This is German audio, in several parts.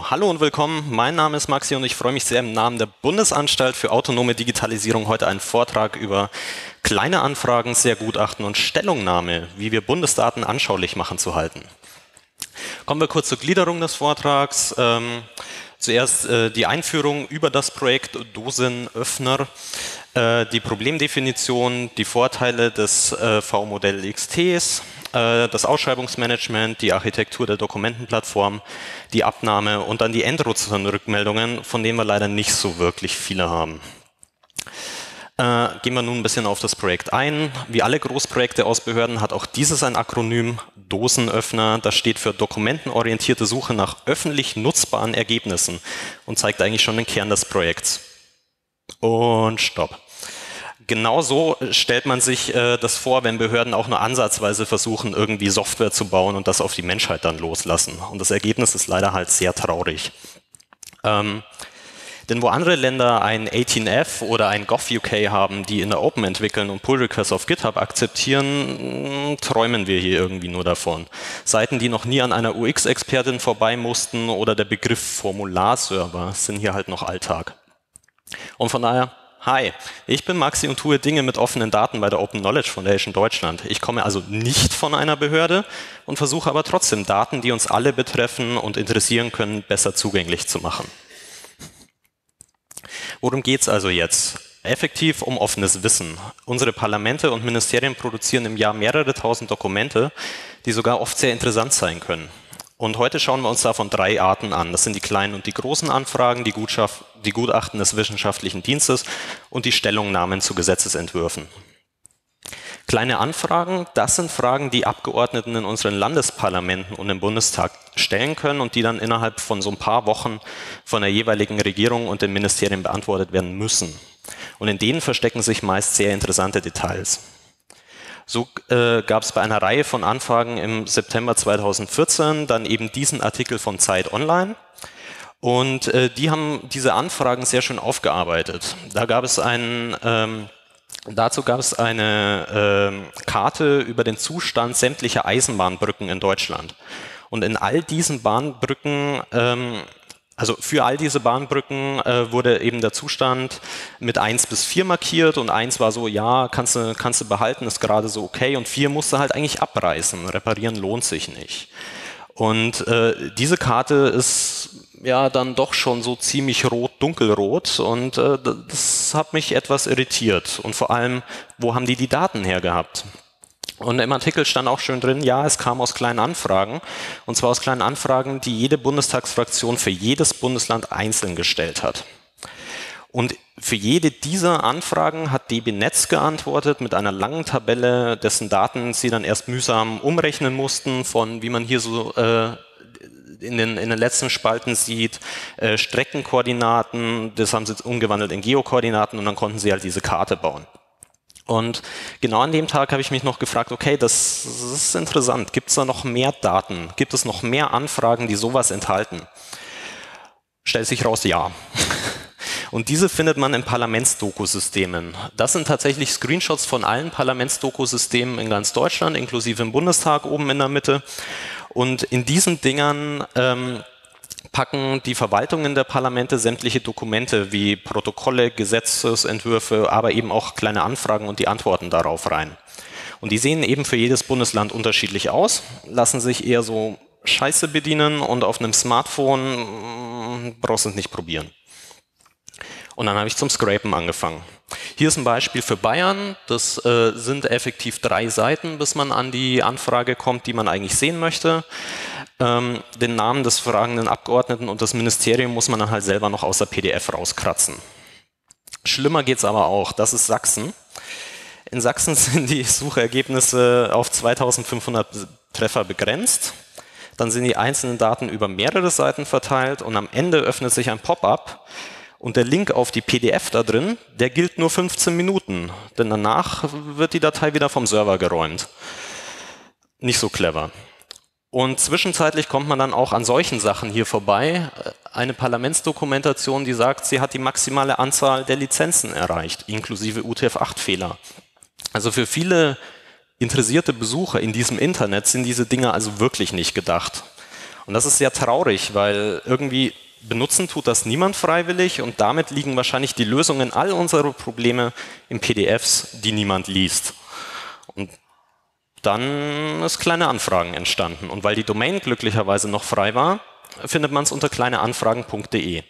Hallo und willkommen, mein Name ist Maxi und ich freue mich sehr, im Namen der Bundesanstalt für autonome Digitalisierung heute einen Vortrag über kleine Anfragen, Sehrgutachten und Stellungnahme, wie wir Bundesdaten anschaulich machen, zu halten. Kommen wir kurz zur Gliederung des Vortrags. Zuerst die Einführung über das Projekt Dosenöffner, die Problemdefinition, die Vorteile des V-Modell XTs, das Ausschreibungsmanagement, die Architektur der Dokumentenplattform, die Abnahme und dann die Endnutzerrückmeldungen, von denen wir leider nicht so wirklich viele haben. Gehen wir nun ein bisschen auf das Projekt ein. Wie alle Großprojekte aus Behörden hat auch dieses ein Akronym, Dosenöffner. Das steht für dokumentenorientierte Suche nach öffentlich nutzbaren Ergebnissen und zeigt eigentlich schon den Kern des Projekts. Und stopp. Genau so stellt man sich das vor, wenn Behörden auch nur ansatzweise versuchen, irgendwie Software zu bauen und das auf die Menschheit dann loslassen. Und das Ergebnis ist leider halt sehr traurig. Denn wo andere Länder ein 18F oder ein GovUK haben, die in der Open entwickeln und Pull-Requests auf GitHub akzeptieren, träumen wir hier irgendwie nur davon. Seiten, die noch nie an einer UX-Expertin vorbei mussten oder der Begriff Formularserver sind hier halt noch Alltag. Und von daher... Hi, ich bin Maxi und tue Dinge mit offenen Daten bei der Open Knowledge Foundation Deutschland. Ich komme also nicht von einer Behörde und versuche aber trotzdem, Daten, die uns alle betreffen und interessieren können, besser zugänglich zu machen. Worum geht es also jetzt? Effektiv um offenes Wissen. Unsere Parlamente und Ministerien produzieren im Jahr mehrere tausend Dokumente, die sogar oft sehr interessant sein können. Und heute schauen wir uns davon drei Arten an. Das sind die kleinen und die großen Anfragen, die Gutachten des wissenschaftlichen Dienstes und die Stellungnahmen zu Gesetzesentwürfen. Kleine Anfragen, das sind Fragen, die Abgeordneten in unseren Landesparlamenten und im Bundestag stellen können und die dann innerhalb von so ein paar Wochen von der jeweiligen Regierung und den Ministerien beantwortet werden müssen. Und in denen verstecken sich meist sehr interessante Details. So gab es bei einer Reihe von Anfragen im September 2014 dann eben diesen Artikel von Zeit Online und die haben diese Anfragen sehr schön aufgearbeitet. Da gab es einen, dazu gab es eine Karte über den Zustand sämtlicher Eisenbahnbrücken in Deutschland. Und in all diesen Bahnbrücken, also für all diese Bahnbrücken wurde eben der Zustand mit 1 bis 4 markiert und 1 war so, ja, kannst du behalten, ist gerade so okay und 4 musste halt eigentlich abreißen, reparieren lohnt sich nicht. Und diese Karte ist ja dann doch schon so ziemlich rot, dunkelrot und das hat mich etwas irritiert und vor allem, wo haben die Daten her gehabt? Und im Artikel stand auch schön drin, ja, es kam aus kleinen Anfragen, und zwar aus kleinen Anfragen, die jede Bundestagsfraktion für jedes Bundesland einzeln gestellt hat. Und für jede dieser Anfragen hat DB Netz geantwortet mit einer langen Tabelle, dessen Daten sie dann erst mühsam umrechnen mussten, von wie man hier so in den letzten Spalten sieht, Streckenkoordinaten, das haben sie jetzt umgewandelt in Geokoordinaten und dann konnten sie halt diese Karte bauen. Und genau an dem Tag habe ich mich noch gefragt, okay, das ist interessant, gibt es da noch mehr Daten? Gibt es noch mehr Anfragen, die sowas enthalten? Stellt sich raus, ja. Und diese findet man in Parlamentsdokusystemen. Das sind tatsächlich Screenshots von allen Parlamentsdokusystemen in ganz Deutschland, inklusive im Bundestag oben in der Mitte. Und in diesen Dingern... packen die Verwaltungen der Parlamente sämtliche Dokumente wie Protokolle, Gesetzesentwürfe, aber eben auch kleine Anfragen und die Antworten darauf rein. Und die sehen eben für jedes Bundesland unterschiedlich aus, lassen sich eher so Scheiße bedienen und auf einem Smartphone brauchst du es nicht probieren. Und dann habe ich zum Scrapen angefangen. Hier ist ein Beispiel für Bayern, das sind effektiv 3 Seiten, bis man an die Anfrage kommt, die man eigentlich sehen möchte. Den Namen des fragenden Abgeordneten und das Ministerium muss man dann halt selber noch aus der PDF rauskratzen. Schlimmer geht es aber auch, das ist Sachsen. In Sachsen sind die Suchergebnisse auf 2500 Treffer begrenzt, dann sind die einzelnen Daten über mehrere Seiten verteilt und am Ende öffnet sich ein Pop-up, und der Link auf die PDF da drin, der gilt nur 15 Minuten, denn danach wird die Datei wieder vom Server geräumt. Nicht so clever. Und zwischenzeitlich kommt man dann auch an solchen Sachen hier vorbei. Eine Parlamentsdokumentation, die sagt, sie hat die maximale Anzahl der Lizenzen erreicht, inklusive UTF-8-Fehler. Also für viele interessierte Besucher in diesem Internet sind diese Dinge also wirklich nicht gedacht. Und das ist sehr traurig, weil irgendwie benutzen tut das niemand freiwillig und damit liegen wahrscheinlich die Lösungen all unserer Probleme in PDFs, die niemand liest. Und dann ist Kleine Anfragen entstanden. Und weil die Domain glücklicherweise noch frei war, findet man es unter kleineanfragen.de.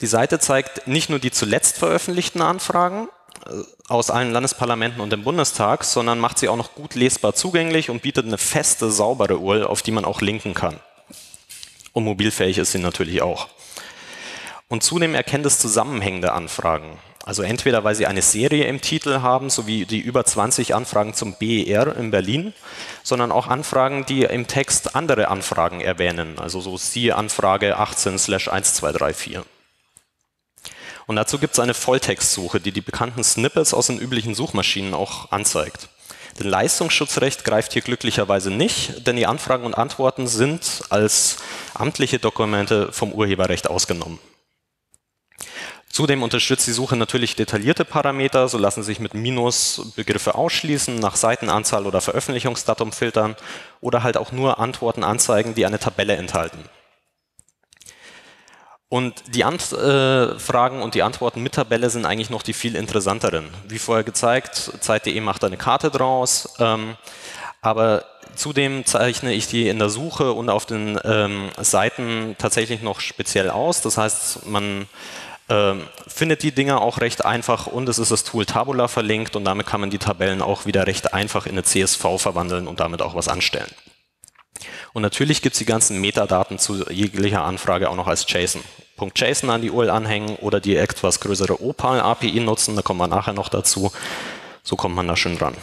Die Seite zeigt nicht nur die zuletzt veröffentlichten Anfragen aus allen Landesparlamenten und dem Bundestag, sondern macht sie auch noch gut lesbar zugänglich und bietet eine feste, saubere URL, auf die man auch linken kann. Und mobilfähig ist sie natürlich auch. Und zudem erkennt es zusammenhängende Anfragen. Also entweder, weil sie eine Serie im Titel haben, so wie die über 20 Anfragen zum BER in Berlin, sondern auch Anfragen, die im Text andere Anfragen erwähnen. Also so siehe Anfrage 18/1234. Und dazu gibt es eine Volltextsuche, die die bekannten Snippets aus den üblichen Suchmaschinen auch anzeigt. Denn Leistungsschutzrecht greift hier glücklicherweise nicht, denn die Anfragen und Antworten sind als amtliche Dokumente vom Urheberrecht ausgenommen. Zudem unterstützt die Suche natürlich detaillierte Parameter, so lassen sich mit Minus Begriffe ausschließen, nach Seitenanzahl oder Veröffentlichungsdatum filtern oder halt auch nur Antworten anzeigen, die eine Tabelle enthalten. Und die Fragen und die Antworten mit Tabelle sind eigentlich noch die viel interessanteren. Wie vorher gezeigt, Zeit.de macht eine Karte draus, aber zudem zeichne ich die in der Suche und auf den Seiten tatsächlich noch speziell aus. Das heißt, man findet die Dinger auch recht einfach und es ist das Tool Tabula verlinkt und damit kann man die Tabellen auch wieder recht einfach in eine CSV verwandeln und damit auch was anstellen. Und natürlich gibt es die ganzen Metadaten zu jeglicher Anfrage auch noch als JSON. .json an die URL anhängen oder die etwas größere Opal-API nutzen, da kommen wir nachher noch dazu. So kommt man da schön dran.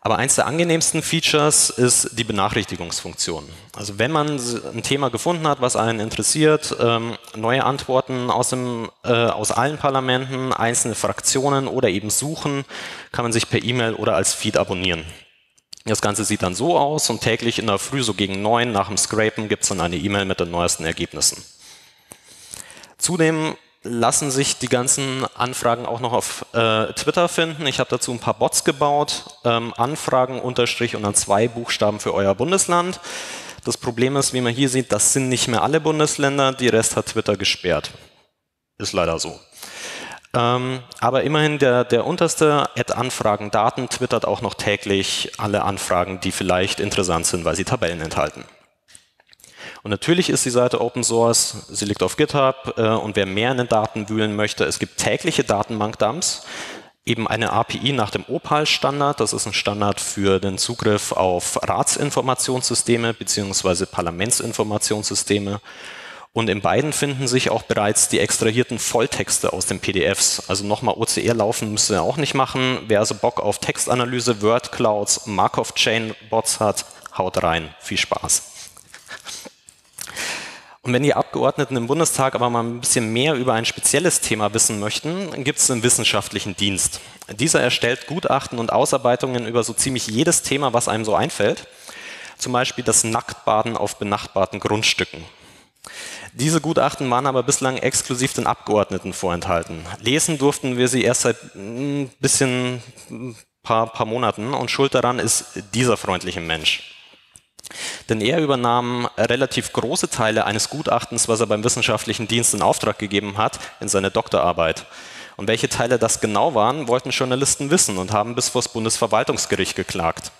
Aber eins der angenehmsten Features ist die Benachrichtigungsfunktion. Also wenn man ein Thema gefunden hat, was einen interessiert, neue Antworten aus allen Parlamenten, einzelne Fraktionen oder eben Suchen, kann man sich per E-Mail oder als Feed abonnieren. Das Ganze sieht dann so aus und täglich in der Früh so gegen 9 nach dem Scrapen gibt es dann eine E-Mail mit den neuesten Ergebnissen. Zudem lassen sich die ganzen Anfragen auch noch auf Twitter finden. Ich habe dazu ein paar Bots gebaut, Anfragen unterstrich und dann 2 Buchstaben für euer Bundesland. Das Problem ist, wie man hier sieht, das sind nicht mehr alle Bundesländer, die Rest hat Twitter gesperrt. Ist leider so. Aber immerhin der unterste @anfragendaten twittert auch noch täglich alle Anfragen, die vielleicht interessant sind, weil sie Tabellen enthalten. Und natürlich ist die Seite Open Source, sie liegt auf GitHub und wer mehr in den Daten wühlen möchte, es gibt tägliche Datenbank-Dumps, eben eine API nach dem Opal-Standard, das ist ein Standard für den Zugriff auf Ratsinformationssysteme bzw. Parlamentsinformationssysteme und in beiden finden sich auch bereits die extrahierten Volltexte aus den PDFs, also nochmal OCR laufen müsst ihr auch nicht machen, wer also Bock auf Textanalyse, Word-Clouds, Markov-Chain-Bots hat, haut rein, viel Spaß. Und wenn die Abgeordneten im Bundestag aber mal ein bisschen mehr über ein spezielles Thema wissen möchten, gibt es einen wissenschaftlichen Dienst. Dieser erstellt Gutachten und Ausarbeitungen über so ziemlich jedes Thema, was einem so einfällt. Zum Beispiel das Nacktbaden auf benachbarten Grundstücken. Diese Gutachten waren aber bislang exklusiv den Abgeordneten vorenthalten. Lesen durften wir sie erst seit ein paar Monaten und schuld daran ist dieser freundliche Mensch. Denn er übernahm relativ große Teile eines Gutachtens, was er beim wissenschaftlichen Dienst in Auftrag gegeben hat, in seine Doktorarbeit. Und welche Teile das genau waren, wollten Journalisten wissen und haben bis vor das Bundesverwaltungsgericht geklagt.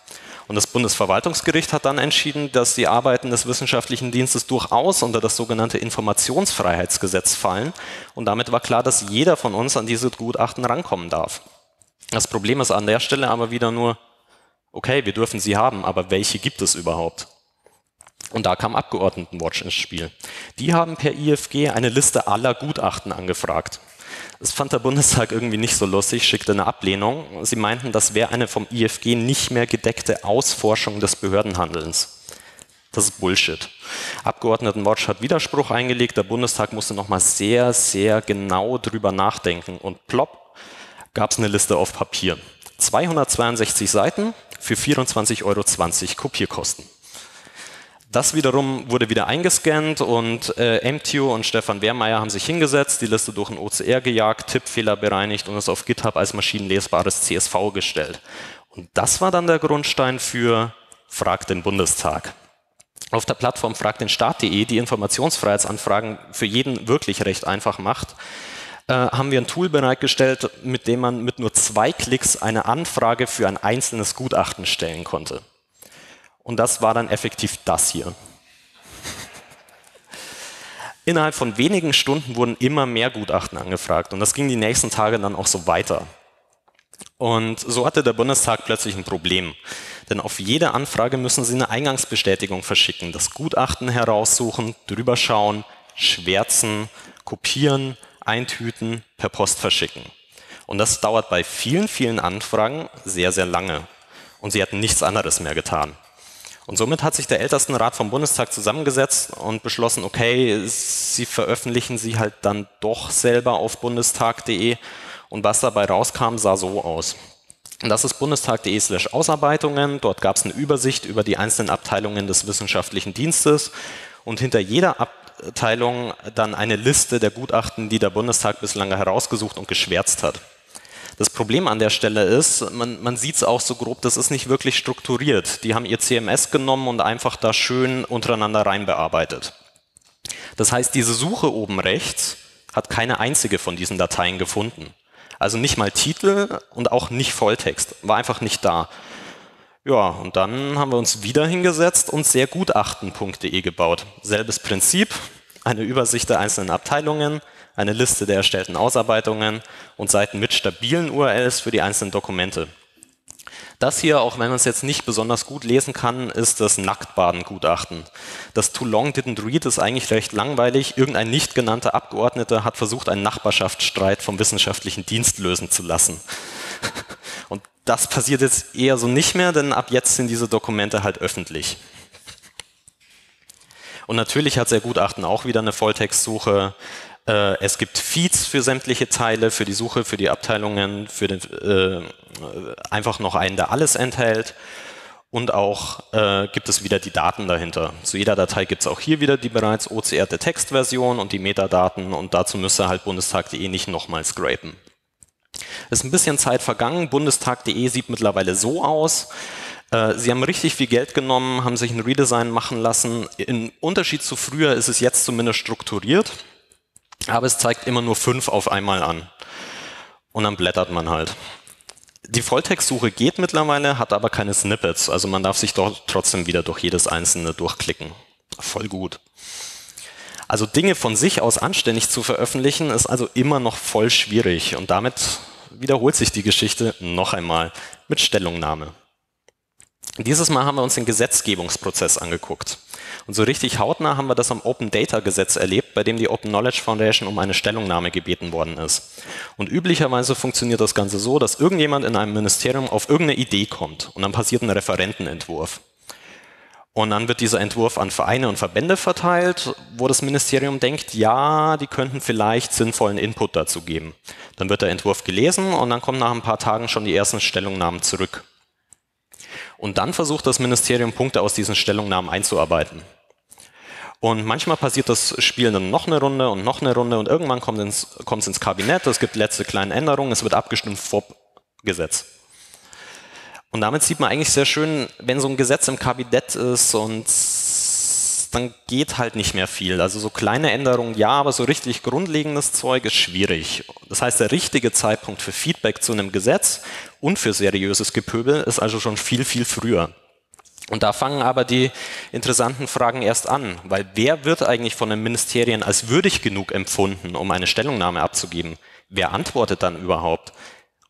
Und das Bundesverwaltungsgericht hat dann entschieden, dass die Arbeiten des wissenschaftlichen Dienstes durchaus unter das sogenannte Informationsfreiheitsgesetz fallen. Und damit war klar, dass jeder von uns an diese Gutachten rankommen darf. Das Problem ist an der Stelle aber wieder nur, okay, wir dürfen sie haben, aber welche gibt es überhaupt? Und da kam Abgeordnetenwatch ins Spiel. Die haben per IFG eine Liste aller Gutachten angefragt. Das fand der Bundestag irgendwie nicht so lustig, schickte eine Ablehnung. Sie meinten, das wäre eine vom IFG nicht mehr gedeckte Ausforschung des Behördenhandelns. Das ist Bullshit. Abgeordnetenwatch hat Widerspruch eingelegt, der Bundestag musste nochmal sehr, sehr genau drüber nachdenken. Und plopp, gab es eine Liste auf Papier. 262 Seiten für 24,20 € Kopierkosten. Das wiederum wurde wieder eingescannt und MTU und Stefan Wehrmeier haben sich hingesetzt, die Liste durch ein OCR gejagt, Tippfehler bereinigt und es auf GitHub als maschinenlesbares CSV gestellt. Und das war dann der Grundstein für FragDenBundestag. auf der Plattform FragDenStaat.de, die Informationsfreiheitsanfragen für jeden wirklich recht einfach macht, haben wir ein Tool bereitgestellt, mit dem man mit nur 2 Klicks eine Anfrage für ein einzelnes Gutachten stellen konnte. Und das war dann effektiv das hier. Innerhalb von wenigen Stunden wurden immer mehr Gutachten angefragt und das ging die nächsten Tage dann auch so weiter. Und so hatte der Bundestag plötzlich ein Problem, denn auf jede Anfrage müssen sie eine Eingangsbestätigung verschicken, das Gutachten heraussuchen, drüber schauen, schwärzen, kopieren, eintüten, per Post verschicken. Und das dauert bei vielen, vielen Anfragen sehr, sehr lange. Und sie hatten nichts anderes mehr getan. Und somit hat sich der Ältestenrat vom Bundestag zusammengesetzt und beschlossen, okay, sie veröffentlichen sie halt dann doch selber auf bundestag.de. Und was dabei rauskam, sah so aus. Und das ist bundestag.de/Ausarbeitungen. Dort gab es eine Übersicht über die einzelnen Abteilungen des wissenschaftlichen Dienstes. Und hinter jeder Abteilung dann eine Liste der Gutachten, die der Bundestag bislang herausgesucht und geschwärzt hat. Das Problem an der Stelle ist, man sieht es auch so grob, das ist nicht wirklich strukturiert. Die haben ihr CMS genommen und einfach da schön untereinander rein bearbeitet. Das heißt, diese Suche oben rechts hat keine einzige von diesen Dateien gefunden. Also nicht mal Titel und auch nicht Volltext, war einfach nicht da. Ja, und dann haben wir uns wieder hingesetzt und sehrgutachten.de gebaut. Selbes Prinzip, eine Übersicht der einzelnen Abteilungen, eine Liste der erstellten Ausarbeitungen und Seiten mit stabilen URLs für die einzelnen Dokumente. Das hier, auch wenn man es jetzt nicht besonders gut lesen kann, ist das Nacktbaden-Gutachten. Das Too Long Didn't Read ist eigentlich recht langweilig. Irgendein nicht genannter Abgeordneter hat versucht, einen Nachbarschaftsstreit vom wissenschaftlichen Dienst lösen zu lassen. Und das passiert jetzt eher so nicht mehr, denn ab jetzt sind diese Dokumente halt öffentlich. Und natürlich hat sehrgutachten auch wieder eine Volltextsuche. Es gibt Feeds für sämtliche Teile, für die Suche, für die Abteilungen, für den, einfach noch einen, der alles enthält. Und auch gibt es wieder die Daten dahinter. Zu jeder Datei gibt es auch hier wieder die bereits OCR-te Textversion und die Metadaten. Und dazu müsste halt bundestag.de nicht nochmal scrapen. Ist ein bisschen Zeit vergangen. Bundestag.de sieht mittlerweile so aus. Sie haben richtig viel Geld genommen, haben sich ein Redesign machen lassen. Im Unterschied zu früher ist es jetzt zumindest strukturiert. Aber es zeigt immer nur 5 auf einmal an. Und dann blättert man halt. Die Volltextsuche geht mittlerweile, hat aber keine Snippets. Also man darf sich dort trotzdem wieder durch jedes einzelne durchklicken. Voll gut. Also Dinge von sich aus anständig zu veröffentlichen, ist also immer noch voll schwierig. Und damit wiederholt sich die Geschichte noch einmal mit Stellungnahme. Dieses Mal haben wir uns den Gesetzgebungsprozess angeguckt. Und so richtig hautnah haben wir das am Open Data Gesetz erlebt, bei dem die Open Knowledge Foundation um eine Stellungnahme gebeten worden ist. Und üblicherweise funktioniert das Ganze so, dass irgendjemand in einem Ministerium auf irgendeine Idee kommt und dann passiert ein Referentenentwurf. Und dann wird dieser Entwurf an Vereine und Verbände verteilt, wo das Ministerium denkt, ja, die könnten vielleicht sinnvollen Input dazu geben. Dann wird der Entwurf gelesen und dann kommen nach ein paar Tagen schon die ersten Stellungnahmen zurück. Und dann versucht das Ministerium, Punkte aus diesen Stellungnahmen einzuarbeiten. Und manchmal passiert das Spiel dann noch eine Runde und noch eine Runde und irgendwann kommt es ins Kabinett, es gibt letzte kleine Änderungen, es wird abgestimmt, FOB, Gesetz. Und damit sieht man eigentlich sehr schön, wenn so ein Gesetz im Kabinett ist und dann geht halt nicht mehr viel. Also so kleine Änderungen, ja, aber so richtig grundlegendes Zeug ist schwierig. Das heißt, der richtige Zeitpunkt für Feedback zu einem Gesetz und für seriöses Gepöbel ist also schon viel, viel früher. Und da fangen aber die interessanten Fragen erst an, weil wer wird eigentlich von den Ministerien als würdig genug empfunden, um eine Stellungnahme abzugeben? Wer antwortet dann überhaupt?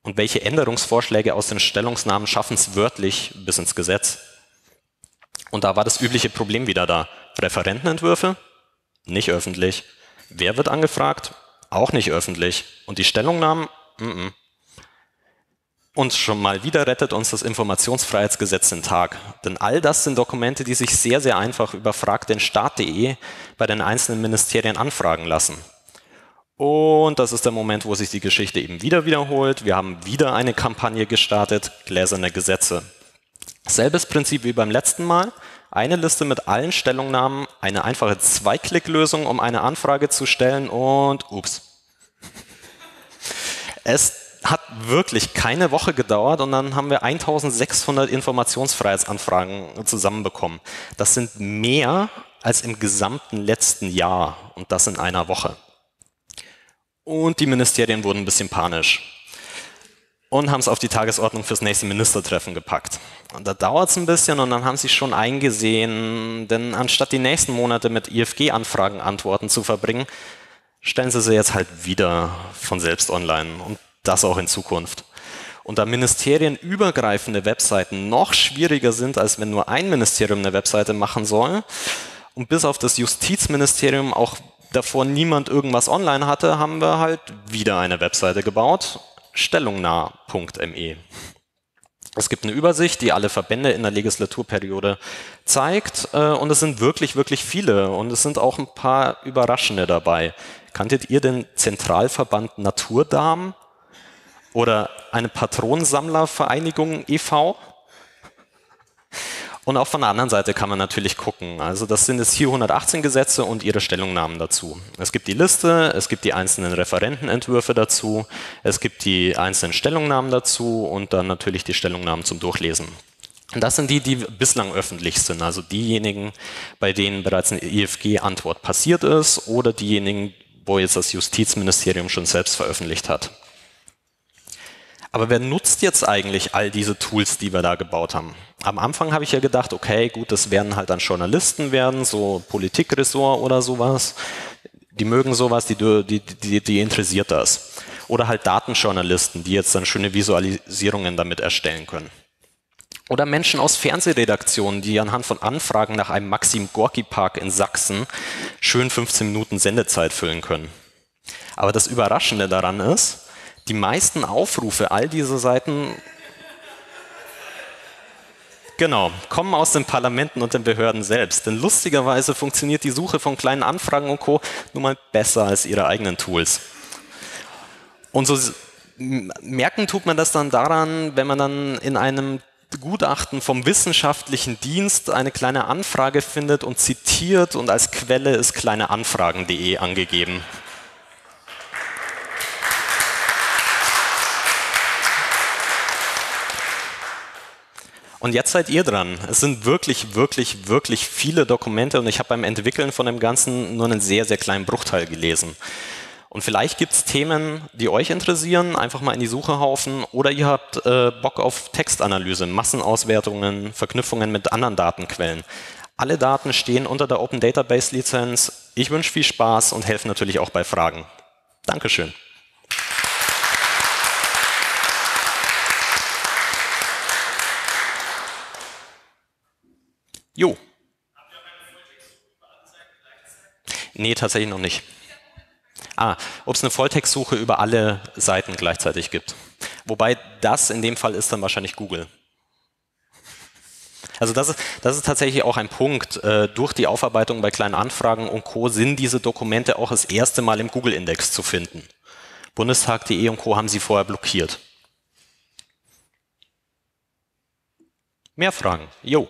Und welche Änderungsvorschläge aus den Stellungnahmen schaffen es wörtlich bis ins Gesetz? Und da war das übliche Problem wieder da. Referentenentwürfe? Nicht öffentlich. Wer wird angefragt? Auch nicht öffentlich. Und die Stellungnahmen? Und schon mal wieder rettet uns das Informationsfreiheitsgesetz den Tag. Denn all das sind Dokumente, die sich sehr, sehr einfach über fragdenstaat.de bei den einzelnen Ministerien anfragen lassen. Und das ist der Moment, wo sich die Geschichte eben wieder wiederholt. Wir haben wieder eine Kampagne gestartet, gläserne Gesetze. Selbes Prinzip wie beim letzten Mal, eine Liste mit allen Stellungnahmen, eine einfache 2-Klick-Lösung, um eine Anfrage zu stellen und ups. Es hat wirklich keine Woche gedauert und dann haben wir 1600 Informationsfreiheitsanfragen zusammenbekommen. Das sind mehr als im gesamten letzten Jahr und das in einer Woche. Und die Ministerien wurden ein bisschen panisch und haben es auf die Tagesordnung fürs nächste Ministertreffen gepackt. Und da dauert es ein bisschen und dann haben sie schon eingesehen, denn anstatt die nächsten Monate mit IFG-Anfragen Antworten zu verbringen, stellen sie sie jetzt halt wieder von selbst online und das auch in Zukunft. Und da ministerienübergreifende Webseiten noch schwieriger sind, als wenn nur ein Ministerium eine Webseite machen soll und bis auf das Justizministerium auch davor niemand irgendwas online hatte, haben wir halt wieder eine Webseite gebaut, stellungnah.me. Es gibt eine Übersicht, die alle Verbände in der Legislaturperiode zeigt und es sind wirklich, wirklich viele und es sind auch ein paar Überraschende dabei. Kanntet ihr den Zentralverband Naturdarm oder eine Patronensammlervereinigung e.V.? Und auch von der anderen Seite kann man natürlich gucken. Also das sind jetzt hier 118 Gesetze und ihre Stellungnahmen dazu. Es gibt die Liste, es gibt die einzelnen Referentenentwürfe dazu, es gibt die einzelnen Stellungnahmen dazu und dann natürlich die Stellungnahmen zum Durchlesen. Und das sind die, die bislang öffentlich sind, also diejenigen, bei denen bereits eine IFG-Antwort passiert ist oder diejenigen, wo jetzt das Justizministerium schon selbst veröffentlicht hat. Aber wer nutzt jetzt eigentlich all diese Tools, die wir da gebaut haben? Am Anfang habe ich ja gedacht, okay, gut, das werden halt dann Journalisten werden, so Politikressort oder sowas. Die mögen sowas, die interessiert das. Oder halt Datenjournalisten, die jetzt dann schöne Visualisierungen damit erstellen können. Oder Menschen aus Fernsehredaktionen, die anhand von Anfragen nach einem Maxim-Gorki-Park in Sachsen schön 15 Minuten Sendezeit füllen können. Aber das Überraschende daran ist, die meisten Aufrufe, all diese Seiten, genau, kommen aus den Parlamenten und den Behörden selbst. Denn lustigerweise funktioniert die Suche von kleinen Anfragen und Co. nun mal besser als ihre eigenen Tools. Und so merken tut man das dann daran, wenn man dann in einem Gutachten vom wissenschaftlichen Dienst eine kleine Anfrage findet und zitiert und als Quelle ist kleineanfragen.de angegeben. Und jetzt seid ihr dran. Es sind wirklich, wirklich, wirklich viele Dokumente und ich habe beim Entwickeln von dem Ganzen nur einen sehr, sehr kleinen Bruchteil gelesen. Und vielleicht gibt es Themen, die euch interessieren, einfach mal in die Suche haufen oder ihr habt Bock auf Textanalyse, Massenauswertungen, Verknüpfungen mit anderen Datenquellen. Alle Daten stehen unter der Open Database Lizenz. Ich wünsche viel Spaß und helfe natürlich auch bei Fragen. Dankeschön. Jo. Nee, tatsächlich noch nicht. Ah, ob es eine Volltextsuche über alle Seiten gleichzeitig gibt. Wobei das in dem Fall ist dann wahrscheinlich Google. Also das ist tatsächlich auch ein Punkt. Durch die Aufarbeitung bei kleinen Anfragen und Co. sind diese Dokumente auch das erste Mal im Google-Index zu finden. Bundestag.de und Co. haben sie vorher blockiert. Mehr Fragen? Jo.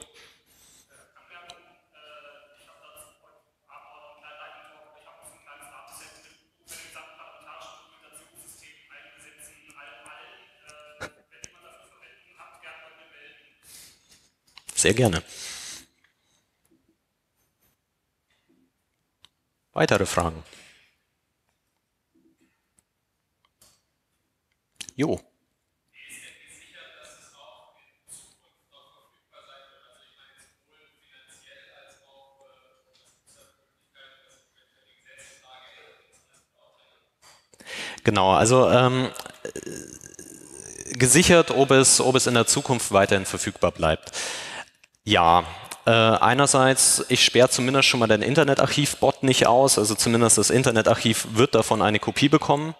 Sehr gerne. Weitere Fragen? Jo. Genau, also gesichert, ob es in der Zukunft weiterhin verfügbar bleibt. Ja, einerseits, ich sperre zumindest schon mal den Internetarchiv-Bot nicht aus, also zumindest das Internetarchiv wird davon eine Kopie bekommen.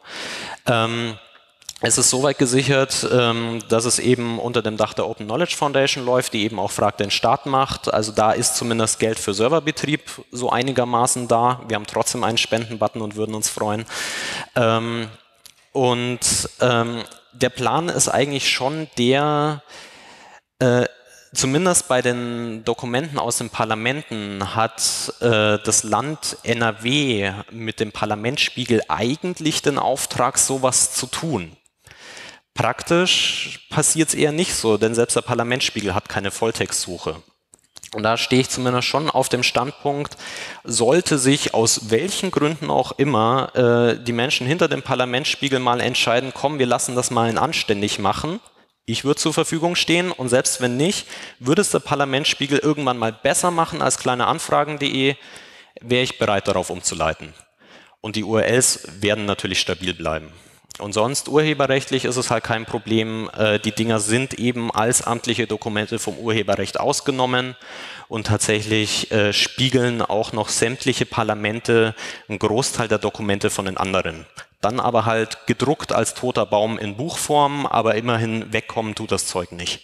Es ist soweit gesichert, dass es eben unter dem Dach der Open Knowledge Foundation läuft, die eben auch FragDenStaat macht. Also da ist zumindest Geld für Serverbetrieb so einigermaßen da. Wir haben trotzdem einen Spendenbutton und würden uns freuen. Der Plan ist eigentlich schon der... Zumindest bei den Dokumenten aus den Parlamenten hat das Land NRW mit dem Parlamentsspiegel eigentlich den Auftrag, sowas zu tun. Praktisch passiert es eher nicht so, denn selbst der Parlamentsspiegel hat keine Volltextsuche. Und da stehe ich zumindest schon auf dem Standpunkt, sollte sich aus welchen Gründen auch immer die Menschen hinter dem Parlamentsspiegel mal entscheiden, komm, wir lassen das mal anständig machen. Ich würde zur Verfügung stehen und selbst wenn nicht, würde es der Parlamentsspiegel irgendwann mal besser machen als kleineanfragen.de, wäre ich bereit darauf umzuleiten. Und die URLs werden natürlich stabil bleiben. Und sonst urheberrechtlich ist es halt kein Problem. Die Dinger sind eben als amtliche Dokumente vom Urheberrecht ausgenommen und tatsächlich spiegeln auch noch sämtliche Parlamente einen Großteil der Dokumente von den anderen. Dann aber halt gedruckt als toter Baum in Buchform, aber immerhin wegkommen tut das Zeug nicht.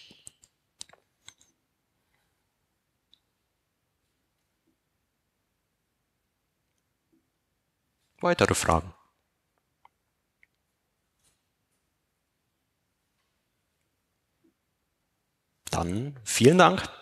Weitere Fragen? Dann vielen Dank.